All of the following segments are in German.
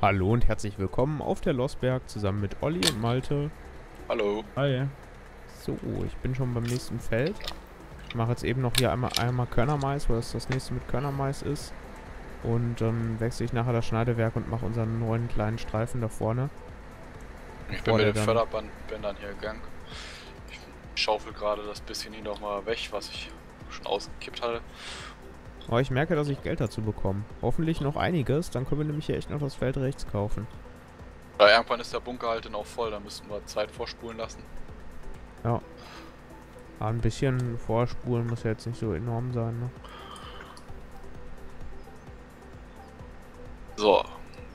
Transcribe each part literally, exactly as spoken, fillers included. Hallo und herzlich willkommen auf der Lossberg zusammen mit Olli und Malte. Hallo. Hi. So, ich bin schon beim nächsten Feld. Ich mache jetzt eben noch hier einmal, einmal Körnermais, weil das das nächste mit Körnermais ist. Und dann ähm, wechsle ich nachher das Schneidewerk und mache unseren neuen kleinen Streifen da vorne. Ich bin mit den Förderbändern hier gegangen. Ich schaufel gerade das bisschen hier nochmal weg, was ich schon ausgekippt hatte. Aber ich merke, dass ich Geld dazu bekomme. Hoffentlich noch einiges, dann können wir nämlich hier echt noch das Feld rechts kaufen. Ja, irgendwann ist der Bunker halt dann auch voll, da müssten wir Zeit vorspulen lassen. Ja. Aber ein bisschen vorspulen muss ja jetzt nicht so enorm sein, ne? So,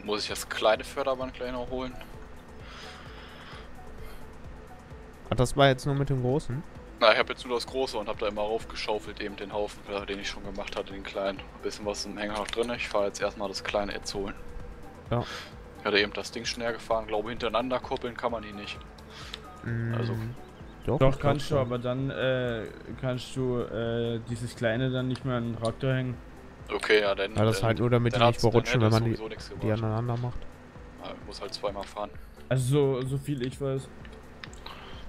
muss ich das kleine Förderband gleich noch holen? Ach, das war jetzt nur mit dem Großen? Na, ich habe jetzt nur das Große und habe da immer raufgeschaufelt, eben den Haufen, den ich schon gemacht hatte, den Kleinen. Ein bisschen was im Hänger noch drin. Ich fahre jetzt erstmal das Kleine jetzt holen. Ja. Ich hatte eben das Ding schneller gefahren. Glaube, hintereinander koppeln kann man ihn nicht. Mm. Also. Doch, Doch kannst du, aber dann äh, kannst du äh, dieses Kleine dann nicht mehr an den Traktor hängen. Okay, ja, dann. Ja, das äh, halt nur, damit die nicht verrutschen, wenn man die, die aneinander macht. Ja, ich muss halt zweimal fahren. Also, so, so viel ich weiß.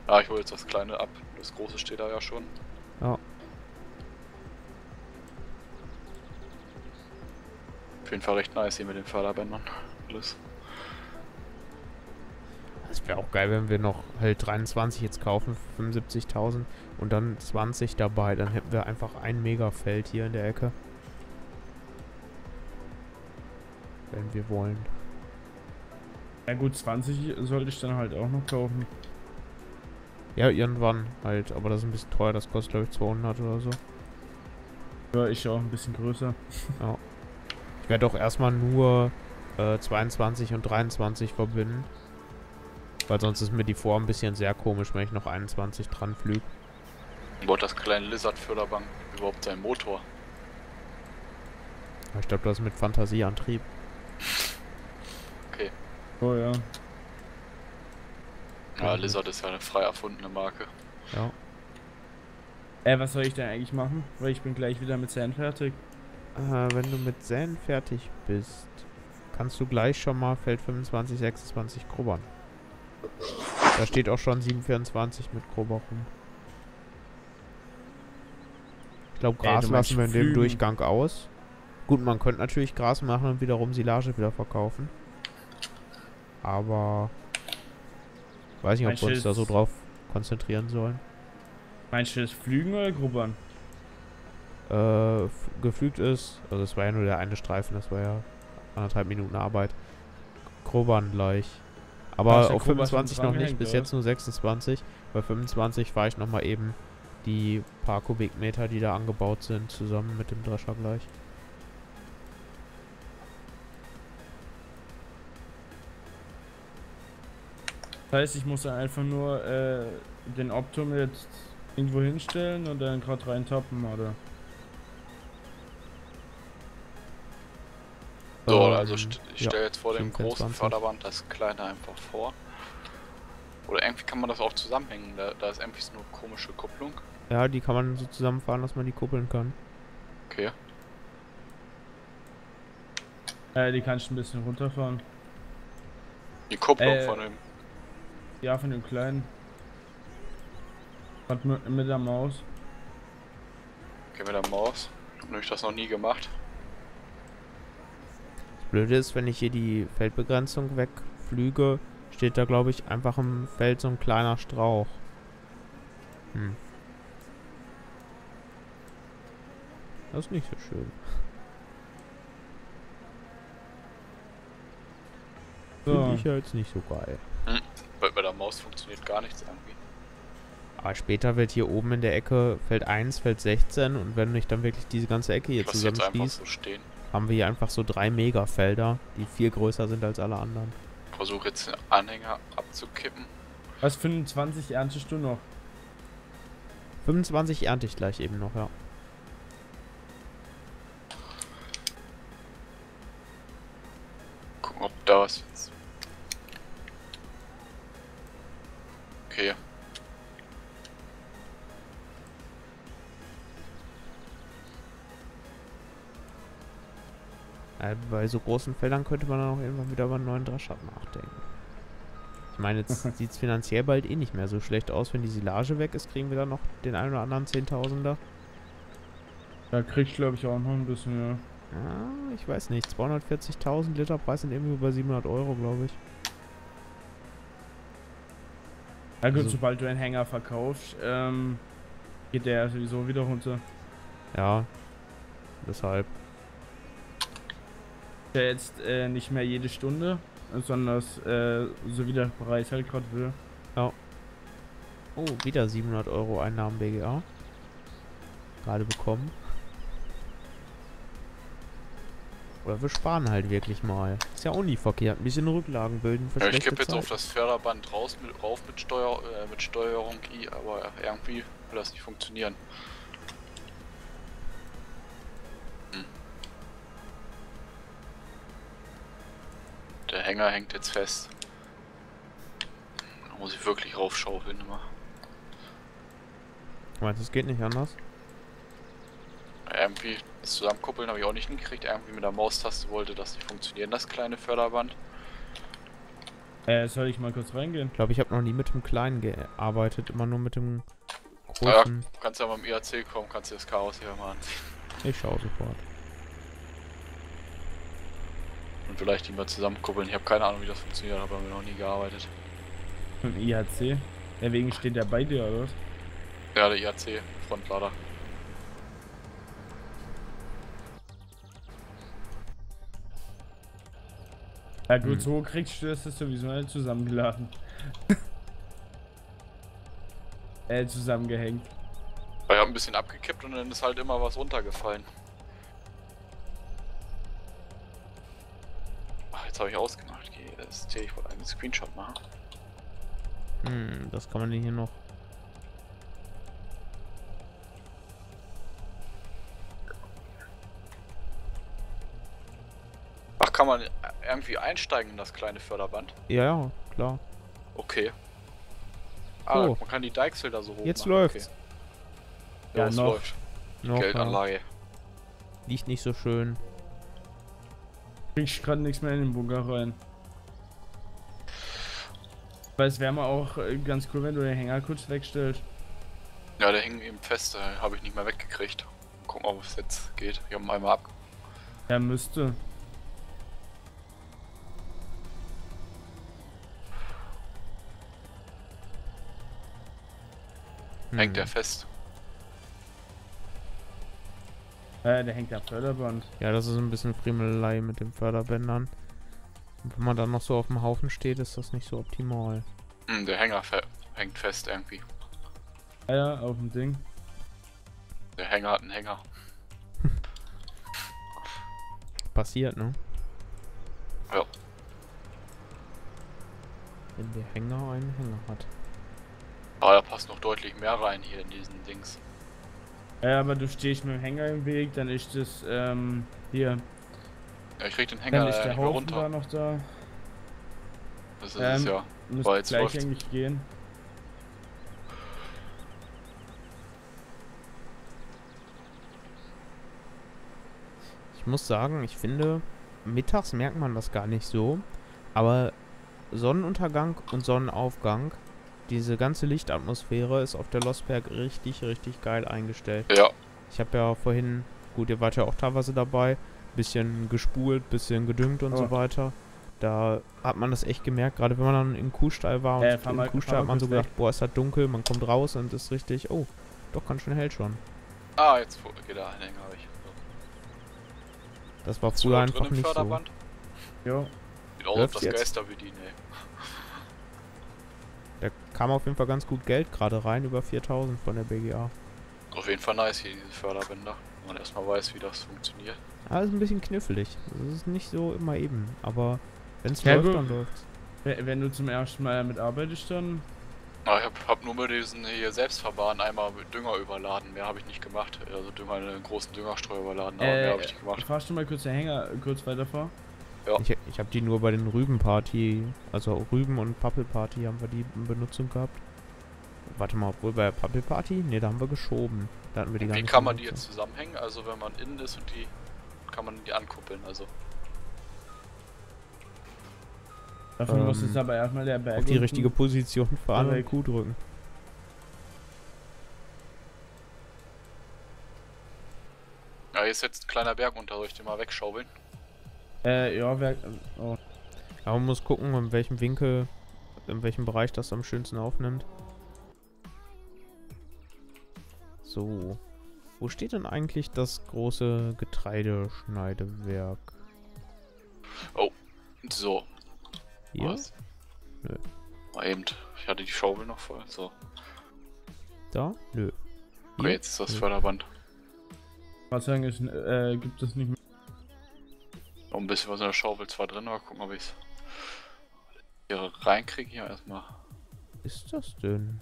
Ja, ich hole jetzt das Kleine ab. Das Große steht da ja schon. Ja. Auf jeden Fall recht nice hier mit den Förderbändern. Alles. Das wäre auch geil, wenn wir noch halt dreiundzwanzig jetzt kaufen, fünfundsiebzigtausend und dann zwanzig dabei. Dann hätten wir einfach ein Megafeld hier in der Ecke. Wenn wir wollen. Ja gut, zwanzig sollte ich dann halt auch noch kaufen. Ja, irgendwann halt, aber das ist ein bisschen teuer, das kostet glaube ich zweihundert oder so. Ja, ich auch ein bisschen größer. Ja. Ich werde auch erstmal nur äh, zweiundzwanzig und dreiundzwanzig verbinden. Weil sonst ist mir die Form ein bisschen sehr komisch, wenn ich noch einundzwanzig dran flüge. Boah, das kleine Lizard-Förderbank überhaupt sein Motor? Ich glaube, das ist mit Fantasieantrieb. Okay. Oh ja. Ja, Lizard ist ja eine frei erfundene Marke. Ja. Äh, was soll ich denn eigentlich machen? Weil ich bin gleich wieder mit Zen fertig. Äh, wenn du mit Zen fertig bist, kannst du gleich schon mal Feld fünfundzwanzig, sechsundzwanzig grubbern. Da steht auch schon siebenhundertvierundzwanzig mit Grubber rum. Ich glaube, Gras lassen wir in dem Durchgang aus. Gut, man könnte natürlich Gras machen und wiederum Silage wieder verkaufen. Aber... weiß nicht, ob wir uns da so drauf konzentrieren sollen. Meinst du das Flügen oder Grubbern? Äh, geflügt ist, also das war ja nur der eine Streifen, das war ja anderthalb Minuten Arbeit. Grubbern gleich. Aber auf fünfundzwanzig noch nicht, bis jetzt nur sechsundzwanzig. Bei fünfundzwanzig fahre ich nochmal eben die paar Kubikmeter, die da angebaut sind, zusammen mit dem Drescher gleich. Das heißt, ich muss dann einfach nur äh, den Optum jetzt irgendwo hinstellen und dann gerade reintappen, oder? So, also st ich ja, stelle jetzt vor dem großen Förderband das kleine einfach vor. Oder irgendwie kann man das auch zusammenhängen, da, da ist irgendwie nur komische Kupplung. Ja, die kann man so zusammenfahren, dass man die kuppeln kann. Okay. Äh, die kannst du ein bisschen runterfahren. Die Kupplung äh, von dem... ja, von dem Kleinen. Und mit der Maus. Okay, mit der Maus. Ich habe nämlich das noch nie gemacht. Das Blöde ist, wenn ich hier die Feldbegrenzung wegflüge, steht da glaube ich einfach im Feld so ein kleiner Strauch. Hm. Das ist nicht so schön. So. Finde ich ja jetzt nicht so geil. Hm. Bei der Maus funktioniert gar nichts irgendwie. Aber später wird hier oben in der Ecke Feld eins, Feld sechzehn und wenn ich dann wirklich diese ganze Ecke hier zusammenschließe, so haben wir hier einfach so drei Megafelder, die viel größer sind als alle anderen. Ich versuche jetzt den Anhänger abzukippen. Was, fünfundzwanzig erntest du noch? fünfundzwanzig ernte ich gleich eben noch, ja. Gucken, ob da was jetzt... okay. Bei so großen Feldern könnte man dann auch irgendwann wieder über einen neuen Drescher nachdenken. Ich meine, jetzt sieht es finanziell bald eh nicht mehr so schlecht aus. Wenn die Silage weg ist, kriegen wir dann noch den einen oder anderen Zehntausender. Da krieg ich, glaube ich, auch noch ein bisschen, ja. Ja, ich weiß nicht. zweihundertvierzigtausend Liter Preis sind irgendwie über siebenhundert Euro, glaube ich. Ja gut, also, sobald du einen Hänger verkaufst, ähm, geht der sowieso wieder runter. Ja, deshalb. Ja, jetzt äh, nicht mehr jede Stunde, sondern äh, so wie der Preis halt gerade will. Ja. Oh, wieder siebenhundert Euro Einnahmen B G A. Gerade bekommen. Oder wir sparen halt wirklich mal. Ist ja auch nie verkehrt. Ein bisschen Rücklagen bilden für ja, schlechte Zeit. Ich kipp jetzt auf das Förderband raus, mit, rauf mit, Steuer, äh, mit Steuerung I, aber irgendwie will das nicht funktionieren. Hm. Der Hänger hängt jetzt fest. Da muss ich wirklich raufschaufeln immer. Meinst du, es geht nicht anders? Irgendwie das Zusammenkuppeln habe ich auch nicht hingekriegt. Irgendwie mit der Maustaste wollte das nicht funktionieren, das kleine Förderband. Äh, soll ich mal kurz reingehen? Ich glaube, ich habe noch nie mit dem Kleinen gearbeitet, immer nur mit dem Großen. Ja, du kannst ja mal im I A C kommen, kannst dir das Chaos hier mal anziehen. Ich schaue sofort. Und vielleicht die mal zusammenkuppeln. Ich habe keine Ahnung, wie das funktioniert, habe aber noch nie gearbeitet. Im I A C? Deswegen steht der bei dir, oder? Ja, der I A C, Frontlader. Ja gut, hm. So kriegst du das sowieso nicht zusammengeladen. äh, zusammengehängt. Ich hab ein bisschen abgekippt und dann ist halt immer was runtergefallen. Ach, jetzt habe ich ausgemacht. Das T, ich wollte einen Screenshot machen. Hm, das kann man hier noch. Ach, kann man irgendwie einsteigen in das kleine Förderband? Ja, ja, klar. Okay. Ah, oh. Man kann die Deichsel da so hoch machen. Jetzt läuft's. Okay. Ja, ja, noch, läuft. Noch Geldanlage. Ja. Liegt nicht so schön. Kriegst gerade nichts mehr in den Bunker rein. Weil es wäre mal auch ganz cool, wenn du den Hänger kurz wegstellst. Ja, der hing eben fest, da habe ich nicht mehr weggekriegt. Gucken, ob es jetzt geht. Ich habe ihn einmal ab. Er müsste. Hängt der fest? Äh, der hängt am Förderband. Ja, das ist ein bisschen Friemelei mit den Förderbändern. Und wenn man dann noch so auf dem Haufen steht, ist das nicht so optimal. Hm, der Hänger fe hängt fest irgendwie. Ja, ja, auf dem Ding. Der Hänger hat einen Hänger. Passiert, ne? Ja. Wenn der Hänger einen Hänger hat. Oh, da passt noch deutlich mehr rein hier in diesen Dings. Ja, aber du stehst mit dem Hänger im Weg, dann ist das ähm, hier. Ja, ich krieg den Hänger dann ist der äh, Haufen runter. Da noch da. Das ist ähm, es ja. Boah, jetzt gleich eigentlich gehen. Ich muss sagen, ich finde, mittags merkt man das gar nicht so, aber Sonnenuntergang und Sonnenaufgang. Diese ganze Lichtatmosphäre ist auf der Lossberg richtig, richtig geil eingestellt. Ja. Ich habe ja vorhin, gut, ihr wart ja auch teilweise dabei, bisschen gespult, bisschen gedüngt und oh. so weiter. Da hat man das echt gemerkt, gerade wenn man dann im Kuhstall war und äh, im mal, Kuhstall hat man so gedacht, weg. Boah, ist das dunkel, man kommt raus und ist richtig, oh, doch ganz schön hell schon. Ah, jetzt geht der Anhänger, habe ich. Das war früher einfach nicht so. Ja. Sieht auch auf das Geistervideo, ey. Da kam auf jeden Fall ganz gut Geld gerade rein, über viertausend von der B G A. Auf jeden Fall nice hier, diese Förderbänder. Wenn man erstmal weiß, wie das funktioniert. Ah, ist ein bisschen knifflig. Das ist nicht so immer eben, aber wenn es ja, läuft, gut. dann läuft's. Wenn du zum ersten Mal damit arbeitest, dann... Na, ich hab, hab nur mit diesen hier Selbstverfahren einmal mit Dünger überladen. Mehr habe ich nicht gemacht. Also Dünger, einen großen Düngerstreu überladen, aber äh, mehr habe ich nicht gemacht. Fahrst du mal kurz den Hänger kurz weiter vor? Ja. Ich, ich habe die nur bei den Rübenparty, also Rüben- und Pappelparty haben wir die in Benutzung gehabt. Warte mal, obwohl bei der Pappelparty? Ne, da haben wir geschoben. Da hatten wir die Wie kann man die jetzt zusammenhängen? Also wenn man innen ist und die kann man die ankuppeln, also Dafür ähm, muss es aber erstmal der Berg auf die richtige Position fahren und Q drücken. Ja, jetzt jetzt ein kleiner Berg unter, soll ich den mal wegschaufeln? Äh, ja, Berg. Oh. Aber man muss gucken, in welchem Winkel, in welchem Bereich das am schönsten aufnimmt. So. Wo steht denn eigentlich das große Getreideschneidewerk? Oh, so. Hier? Was? Nö. Mal eben. Ich hatte die Schaufel noch voll. So. Da? Nö. Hier? Okay, jetzt ist das Nö. Förderband. Was sagen ist, äh, gibt es nicht mehr. Noch ein bisschen was in der Schaufel zwar drin, aber gucken, ob ich es hier reinkriege. Hier erstmal. Ist das denn?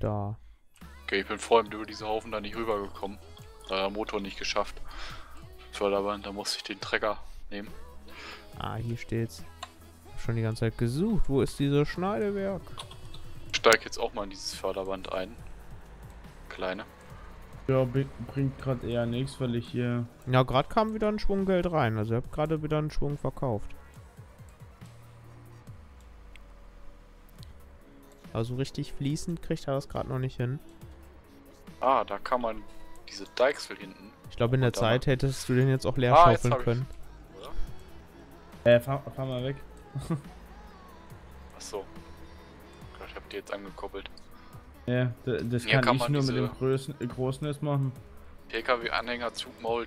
Da. Okay, ich bin vorhin über diese Haufen da nicht rübergekommen. Da hat der Motor nicht geschafft. Förderband, da musste ich den Trecker nehmen. Ah, hier steht's. Ich hab schon die ganze Zeit gesucht. Wo ist dieses Schneidewerk? Ich steig jetzt auch mal in dieses Förderband ein. Kleine. Ja, bringt gerade eher nichts, weil ich hier. Ja, gerade kam wieder ein Schwunggeld rein. Also, ich hab gerade wieder einen Schwung verkauft. Also, richtig fließend kriegt er das gerade noch nicht hin. Ah, da kann man diese Deichsel hinten. Ich glaube, in der Zeit hättest du den jetzt auch leer ah, schaufeln können. Äh, fahr, fahr mal weg. Achso. Ich hab die jetzt angekoppelt. Ja, das, das kann, kann ich nur mit dem Größen, Großen jetzt machen. P K W-Anhänger, Zugmaul,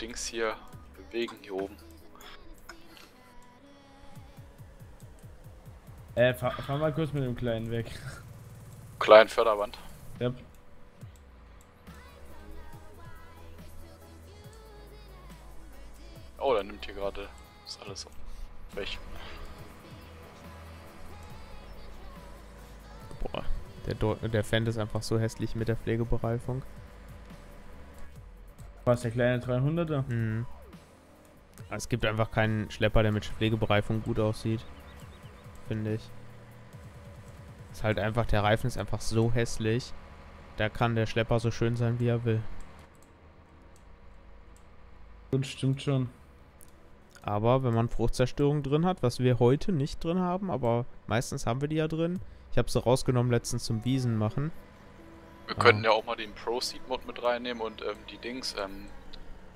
Dings hier bewegen hier oben. Äh, fahr, fahr mal kurz mit dem Kleinen weg. Kleinen Förderband. Yep. Oh, da nimmt hier gerade das alles weg. Boah, der, Deut der Fendt ist einfach so hässlich mit der Pflegebereifung. Was, der kleine dreihunderter? Mhm. Es gibt einfach keinen Schlepper, der mit Pflegebereifung gut aussieht. Finde ich. Ist halt einfach, der Reifen ist einfach so hässlich. Da kann der Schlepper so schön sein, wie er will. Das stimmt schon. Aber wenn man Fruchtzerstörung drin hat, was wir heute nicht drin haben, aber meistens haben wir die ja drin. Ich habe sie rausgenommen letztens zum Wiesen machen. Wir ah. könnten ja auch mal den Pro-Seed-Mod mit reinnehmen und ähm, die Dings, ähm,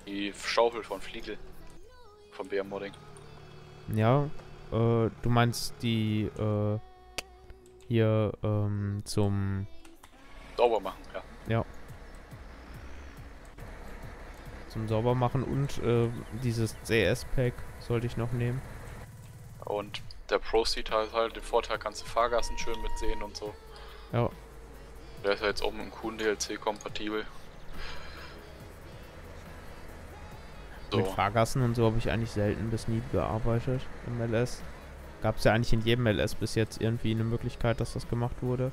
die Schaufel von Fliegel. Von B M-Modding. Ja, äh, du meinst die, äh, hier, ähm, zum... Sauber machen, ja. Ja. Zum Saubermachen und äh, dieses C S-Pack sollte ich noch nehmen. Und der Pro-Seed hat halt den Vorteil, kannst du Fahrgassen schön mitsehen und so. Ja. Der ist ja jetzt auch mit dem Kuhn-D L C kompatibel. So. Mit Fahrgassen und so habe ich eigentlich selten bis nie gearbeitet im L S. Gab es ja eigentlich in jedem L S bis jetzt irgendwie eine Möglichkeit, dass das gemacht wurde.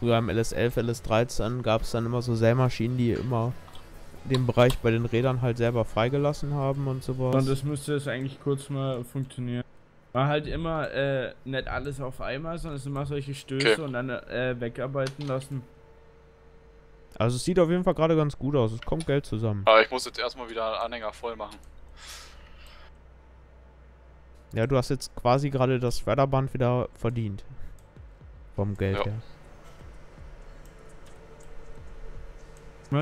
Früher im L S elf, L S dreizehn gab es dann immer so Sämaschinen, die immer den Bereich bei den Rädern halt selber freigelassen haben und sowas. Und das müsste jetzt eigentlich kurz mal funktionieren. War halt immer äh, nicht alles auf einmal, sondern es immer solche Stöße okay. und dann äh, wegarbeiten lassen. Also es sieht auf jeden Fall gerade ganz gut aus, es kommt Geld zusammen. Aber ich muss jetzt erstmal wieder einen Anhänger voll machen. Ja, du hast jetzt quasi gerade das Förderband wieder verdient. Vom Geld ja. her.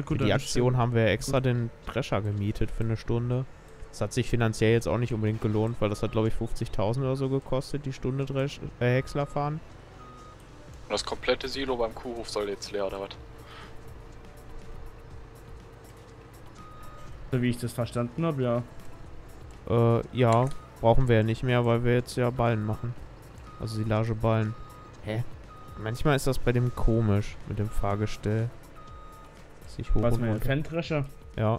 Für die Aktion haben wir extra den Drescher gemietet für eine Stunde. Das hat sich finanziell jetzt auch nicht unbedingt gelohnt, weil das hat glaube ich fünfzigtausend oder so gekostet, die Stunde Dresch äh, Häcksler fahren. Und das komplette Silo beim Kuhhof soll jetzt leer, oder was? So wie ich das verstanden habe, ja. Äh, ja, brauchen wir ja nicht mehr, weil wir jetzt ja Ballen machen. Also Silage Ballen. Hä? Manchmal ist das bei dem komisch, mit dem Fahrgestell. Was mit dem Trendrescher? Ja.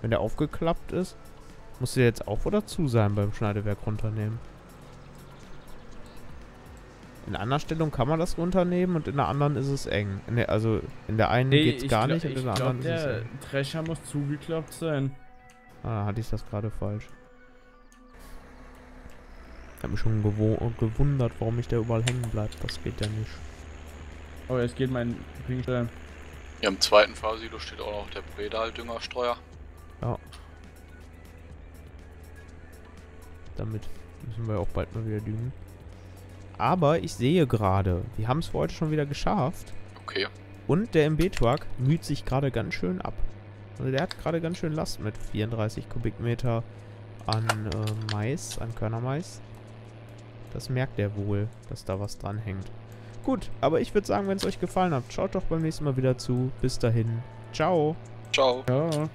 Wenn der aufgeklappt ist, musst du jetzt auf oder zu sein beim Schneidewerk runternehmen. In einer Stellung kann man das runternehmen und in der anderen ist es eng. In der, also in der einen nee, geht's gar nicht und in der glaub, anderen der ist es eng. Der Drescher muss zugeklappt sein. Ah, hatte ich das gerade falsch. Ich habe mich schon gewundert, warum ich da überall hängen bleibt. Das geht ja nicht. Oh, jetzt geht mein Ping. Hier im zweiten Fahrsilo steht auch noch der Predal-Düngerstreuer. Ja. Damit müssen wir auch bald mal wieder düngen. Aber ich sehe gerade, wir haben es heute schon wieder geschafft. Okay. Und der M B-Truck müht sich gerade ganz schön ab. Also der hat gerade ganz schön Last mit vierunddreißig Kubikmeter an äh, Mais, an Körnermais. Das merkt er wohl, dass da was dran hängt. Gut, aber ich würde sagen, wenn es euch gefallen hat, schaut doch beim nächsten Mal wieder zu. Bis dahin. Ciao. Ciao. Ja.